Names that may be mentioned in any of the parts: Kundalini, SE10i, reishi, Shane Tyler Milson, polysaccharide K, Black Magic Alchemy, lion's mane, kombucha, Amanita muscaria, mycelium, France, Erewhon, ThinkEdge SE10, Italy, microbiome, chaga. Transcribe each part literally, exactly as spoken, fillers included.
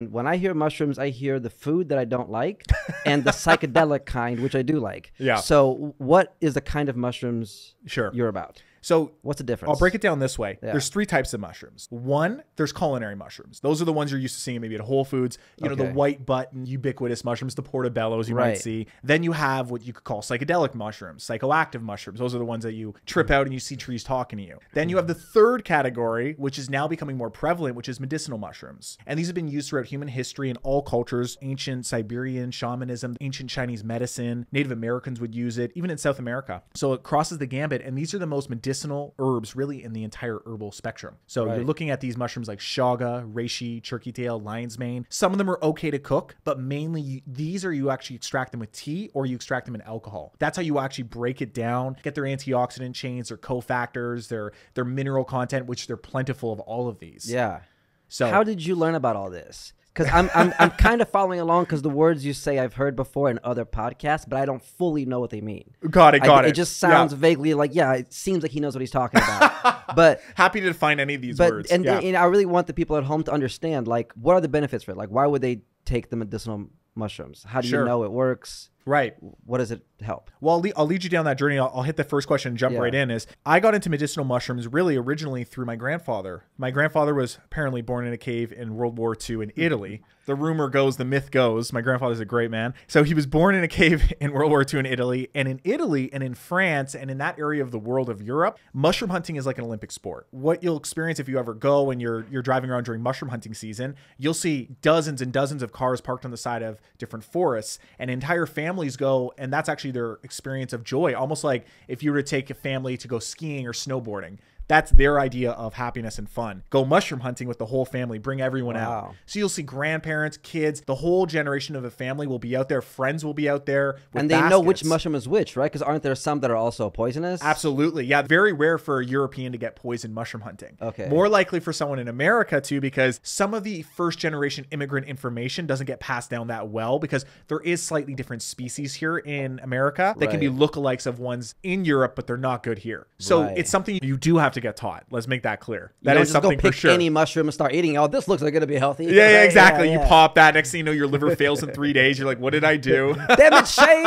when I hear mushrooms, I hear the food that I don't like and the psychedelic kind, which I do like. Yeah. So what is the kind of mushrooms sure. you're about? So what's the difference? I'll break it down this way. Yeah. There's three types of mushrooms. One, there's culinary mushrooms. Those are the ones you're used to seeing maybe at Whole Foods. You okay. know, the white button, ubiquitous mushrooms, the portobellos you right. might see. Then you have what you could call psychedelic mushrooms, psychoactive mushrooms. Those are the ones that you trip out and you see trees talking to you. Then you have the third category, which is now becoming more prevalent, which is medicinal mushrooms. And these have been used throughout human history in all cultures. Ancient Siberian shamanism, ancient Chinese medicine, Native Americans would use it, even in South America. So it crosses the gambit. And these are the most medicinal medicinal herbs really in the entire herbal spectrum. So right. you're looking at these mushrooms like chaga, reishi, turkey tail, lion's mane. Some of them are okay to cook, but mainly you, these are you actually extract them with tea or you extract them in alcohol. That's how you actually break it down, get their antioxidant chains, their cofactors, their, their mineral content, which they're plentiful of all of these. Yeah. So how did you learn about all this? Because I'm, I'm, I'm kind of following along because the words you say I've heard before in other podcasts, but I don't fully know what they mean. Got it, got I, it. It just sounds yeah. vaguely like, yeah, it seems like he knows what he's talking about. But happy to define any of these but, words. And, yeah. and I really want the people at home to understand, like, what are the benefits for it? Like, why would they take the medicinal mushrooms? How do sure. you know it works? Right. What does it help? Well, I'll lead you down that journey. I'll, I'll hit the first question and jump yeah. right in. Is I got into medicinal mushrooms really originally through my grandfather. My grandfather was apparently born in a cave in World War Two in Italy. The rumor goes, the myth goes. My grandfather's a great man. So he was born in a cave in World War Two in Italy. And in Italy and in France and in that area of the world of Europe, mushroom hunting is like an Olympic sport. What you'll experience if you ever go and you're, you're driving around during mushroom hunting season, you'll see dozens and dozens of cars parked on the side of different forests and entire families go, and that's actually their experience of joy. Almost like if you were to take a family to go skiing or snowboarding, that's their idea of happiness and fun. Go mushroom hunting with the whole family, bring everyone wow. out. So you'll see grandparents, kids, the whole generation of a family will be out there. Friends will be out there. With and they baskets. Know which mushroom is which, right? Because aren't there some that are also poisonous? Absolutely. Yeah. Very rare for a European to get poisoned mushroom hunting. Okay. More likely for someone in America too, because some of the first generation immigrant information doesn't get passed down that well because there is slightly different species here in America that right. can be lookalikes of ones in Europe, but they're not good here. So right. it's something you do have to get taught. Let's make that clear. That you is just something go pick for sure. Any mushroom and start eating. Oh, this looks like going to be healthy. Yeah, yeah, exactly. Yeah, yeah. You pop that. Next thing you know, your liver fails in three days. You're like, what did I do? Damn it, Shane.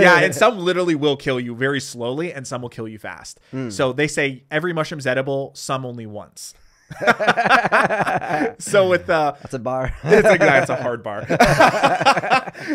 Yeah, and some literally will kill you very slowly, and some will kill you fast. Mm. So they say every mushroom's edible. Some only once. So with uh that's a bar. It's like, that's a hard bar.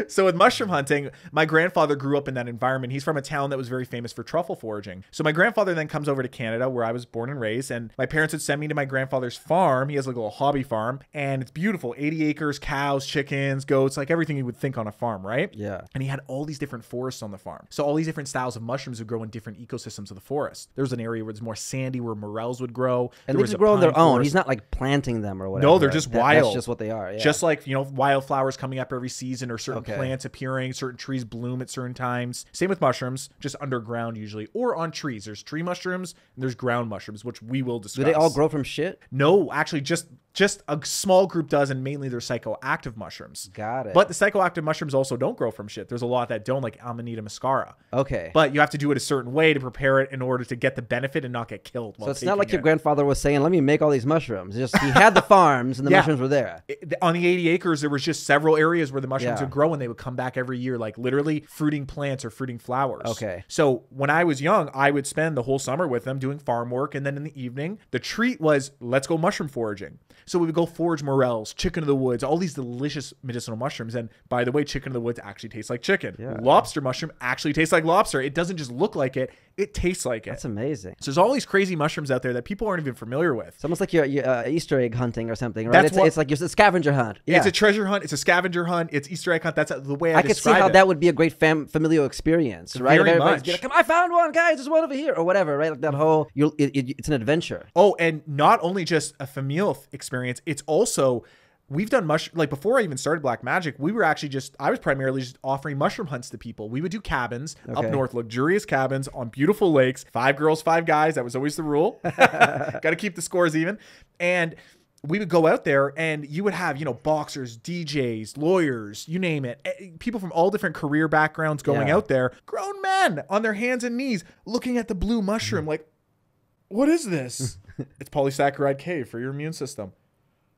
So with mushroom hunting, my grandfather grew up in that environment. He's from a town that was very famous for truffle foraging. So my grandfather then comes over to Canada, where I was born and raised, and my parents would send me to my grandfather's farm. He has like a little hobby farm, and it's beautiful. eighty acres, cows, chickens, goats, like everything you would think on a farm, right? Yeah. And he had all these different forests on the farm. So all these different styles of mushrooms would grow in different ecosystems of the forest. There's an area where it's more sandy, where morels would grow. And they would grow on their own. Own. He's not like planting them or whatever. No, they're just that, wild. That's just what they are. Yeah. Just like, you know, wildflowers coming up every season or certain okay. plants appearing, certain trees bloom at certain times. Same with mushrooms, just underground usually or on trees. There's tree mushrooms and there's ground mushrooms, which we will discuss. Do they all grow from shit? No, actually just... Just a small group does, and mainly they're psychoactive mushrooms. Got it. But the psychoactive mushrooms also don't grow from shit. There's a lot that don't, like Amanita muscaria. Okay. But you have to do it a certain way to prepare it in order to get the benefit and not get killed. So it's not like it. Your grandfather was saying, let me make all these mushrooms. Just he had the farms and the yeah. mushrooms were there. It, on the eighty acres, there was just several areas where the mushrooms yeah. would grow, and they would come back every year, like literally fruiting plants or fruiting flowers. Okay. So when I was young, I would spend the whole summer with them doing farm work. And then in the evening, the treat was, let's go mushroom foraging. So we would go forage morels, chicken of the woods, all these delicious medicinal mushrooms. And by the way, chicken of the woods actually tastes like chicken. Yeah. Lobster mushroom actually tastes like lobster. It doesn't just look like it. It tastes like it. That's amazing. So there's all these crazy mushrooms out there that people aren't even familiar with. It's almost like you're, you're uh, Easter egg hunting or something, right? That's it's, what, it's like it's a scavenger hunt. Yeah. It's a treasure hunt. It's a scavenger hunt. It's Easter egg hunt. That's the way I, I could see how it. That would be a great fam familial experience, right? Very much. Like, come, I found one, guys. There's one over here, or whatever, right? Like that whole. You'll, it, it, it's an adventure. Oh, and not only just a familial experience, it's also. We've done mush like before I even started Black Magic, we were actually just, I was primarily just offering mushroom hunts to people. We would do cabins okay. up north, luxurious cabins on beautiful lakes, five girls, five guys. That was always the rule. Got to keep the scores even. And we would go out there and you would have, you know, boxers, D Js, lawyers, you name it. People from all different career backgrounds going yeah. out there, grown men on their hands and knees, looking at the blue mushroom. Like, what is this? It's polysaccharide K for your immune system.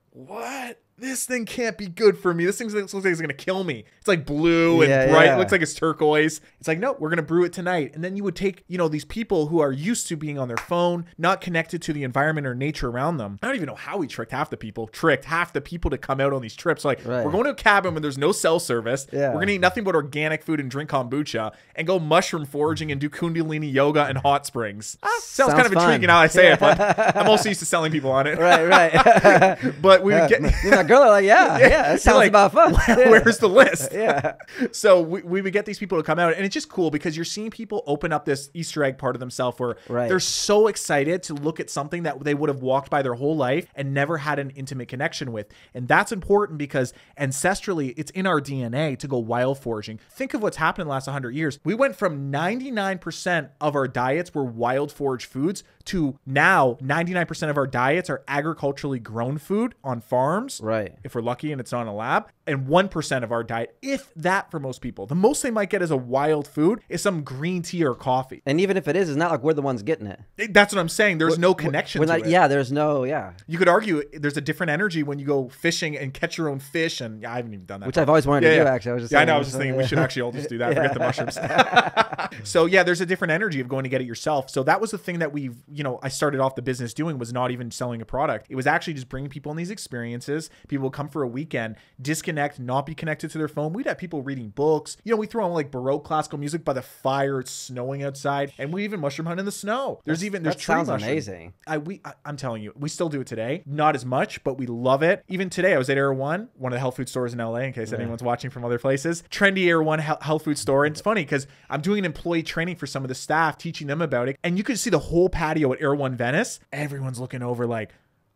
What? this thing can't be good for me. This thing looks like it's going to kill me. It's like blue yeah, and bright. Yeah. It looks like it's turquoise. It's like, no, we're going to brew it tonight. And then you would take, you know, these people who are used to being on their phone, not connected to the environment or nature around them. I don't even know how he tricked half the people, tricked half the people to come out on these trips. Like, right. we're going to a cabin when there's no cell service. Yeah. We're going to eat nothing but organic food and drink kombucha and go mushroom foraging and do Kundalini yoga and hot springs. Ah, sounds, sounds kind of fun. Intriguing how I say yeah. it, but I'm also used to selling people on it. Right, right. But we would get... girl, like, yeah, yeah, yeah, that sounds like, about fun. Where's the list? Yeah. So we, we would get these people to come out, and it's just cool because you're seeing people open up this Easter egg part of themselves where right. they're so excited to look at something that they would have walked by their whole life and never had an intimate connection with. And that's important because ancestrally, it's in our D N A to go wild foraging. Think of what's happened in the last one hundred years. We went from ninety-nine percent of our diets were wild forage foods to now ninety-nine percent of our diets are agriculturally grown food on farms. Right. Right. If we're lucky and it's not in a lab, and one percent of our diet, if that, for most people, the most they might get as a wild food is some green tea or coffee. And even if it is, it's not like we're the ones getting it. it that's what I'm saying. There's we're, no connection we're not, to it. Yeah, there's no, yeah. You could argue there's a different energy when you go fishing and catch your own fish. And yeah, I haven't even done that. Which before. I've always wanted yeah, to yeah. do, actually. I was just yeah, I know. I was just thinking we should actually all just do that. Yeah. Forget the mushrooms. So yeah, there's a different energy of going to get it yourself. So that was the thing that we've, you know, I started off the business doing was not even selling a product. It was actually just bringing people in these experiences. People would come for a weekend, disconnect, not be connected to their phone. We'd have people reading books. You know, we throw on like Baroque classical music by the fire. It's snowing outside, and we even mushroom hunt in the snow. There's that's, even there's that tree sounds mushroom. Amazing. I we I, I'm telling you, we still do it today. Not as much, but we love it. Even today, I was at Erewhon, one of the health food stores in L A. In case yeah. anyone's watching from other places, trendy Erewhon health food store. And it's funny because I'm doing an employee training for some of the staff, teaching them about it, and you could see the whole patio at Erewhon Venice. Everyone's looking over like,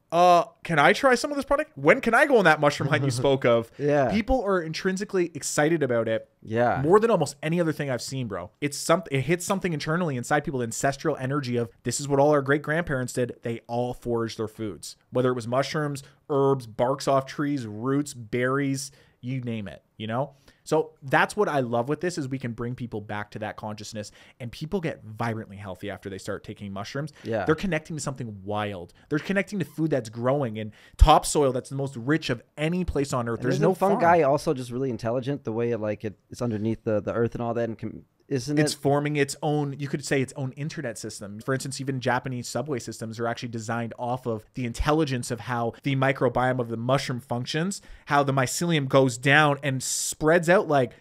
uh can I try some of this product? When can I go on that mushroom hunt you spoke of? Yeah, people are intrinsically excited about it, yeah, more than almost any other thing I've seen, bro. It's something, it hits something internally inside people, the ancestral energy of this is what all our great grandparents did. They all foraged their foods, whether it was mushrooms, herbs, barks off trees, roots, berries, you name it, you know. So that's what I love with this is we can bring people back to that consciousness, and people get vibrantly healthy after they start taking mushrooms. Yeah. They're connecting to something wild. They're connecting to food that's growing and topsoil that's the most rich of any place on earth. And there's no fungi farm. Also just really intelligent the way it, like it, it's underneath the, the earth and all that and can... Isn't it's it? forming its own, you could say its own internet system. For instance, even Japanese subway systems are actually designed off of the intelligence of how the microbiome of the mushroom functions, how the mycelium goes down and spreads out like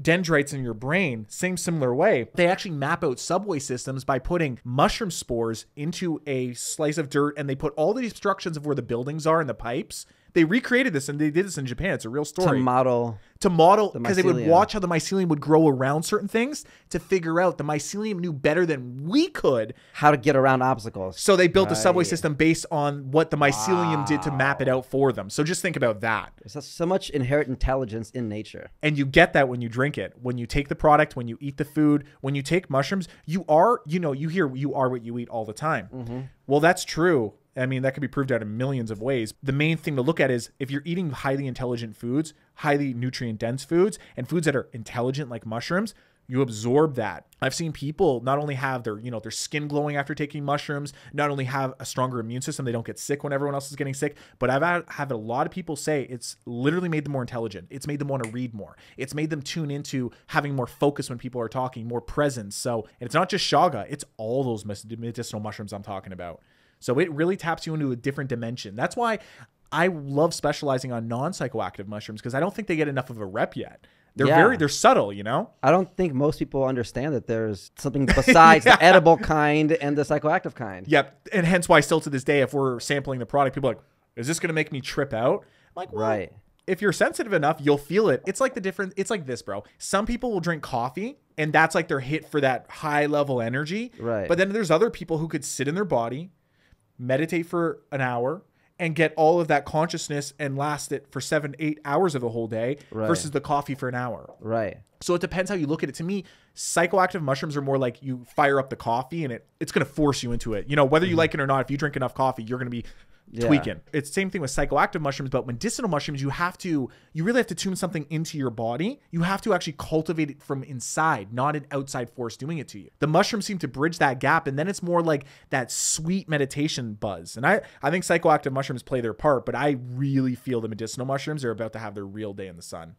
dendrites in your brain, same similar way. They actually map out subway systems by putting mushroom spores into a slice of dirt, and they put all the obstructions of where the buildings are and the pipes. They recreated this, and they did this in Japan. It's a real story. To model. To model, because the they would watch how the mycelium would grow around certain things to figure out the mycelium knew better than we could how to get around obstacles. So they built right. a subway system based on what the mycelium wow. did to map it out for them. So just think about that. There's so much inherent intelligence in nature. And you get that when you drink it. When you take the product, when you eat the food, when you take mushrooms, you are, you know, you hear you are what you eat all the time. Mm-hmm. Well, that's true. I mean, that could be proved out in millions of ways. The main thing to look at is if you're eating highly intelligent foods, highly nutrient-dense foods, and foods that are intelligent like mushrooms, you absorb that. I've seen people not only have their, you know, their skin glowing after taking mushrooms, not only have a stronger immune system, they don't get sick when everyone else is getting sick, but I've had, had a lot of people say it's literally made them more intelligent. It's made them want to read more. It's made them tune into having more focus when people are talking, more presence. So, and it's not just chaga, it's all those medicinal mushrooms I'm talking about. So it really taps you into a different dimension. That's why I love specializing on non-psychoactive mushrooms, because I don't think they get enough of a rep yet. They're yeah. very, they're subtle, you know? I don't think most people understand that there's something besides yeah. the edible kind and the psychoactive kind. Yep. And hence why still to this day, if we're sampling the product, people are like, is this going to make me trip out? I'm like, well, right. if you're sensitive enough, you'll feel it. It's like the difference. It's like this, bro. Some people will drink coffee, and that's like their hit for that high level energy. Right. But then there's other people who could sit in their body, meditate for an hour, and get all of that consciousness and last it for seven, eight hours of the whole day right. versus the coffee for an hour. Right. So it depends how you look at it. To me, psychoactive mushrooms are more like you fire up the coffee and it it's going to force you into it. You know, whether you mm-hmm. like it or not, if you drink enough coffee, you're going to be yeah. tweaking. It's the same thing with psychoactive mushrooms, but medicinal mushrooms, you have to, you really have to tune something into your body. You have to actually cultivate it from inside, not an outside force doing it to you. The mushrooms seem to bridge that gap, and then it's more like that sweet meditation buzz. And I, I think psychoactive mushrooms play their part, but I really feel the medicinal mushrooms are about to have their real day in the sun.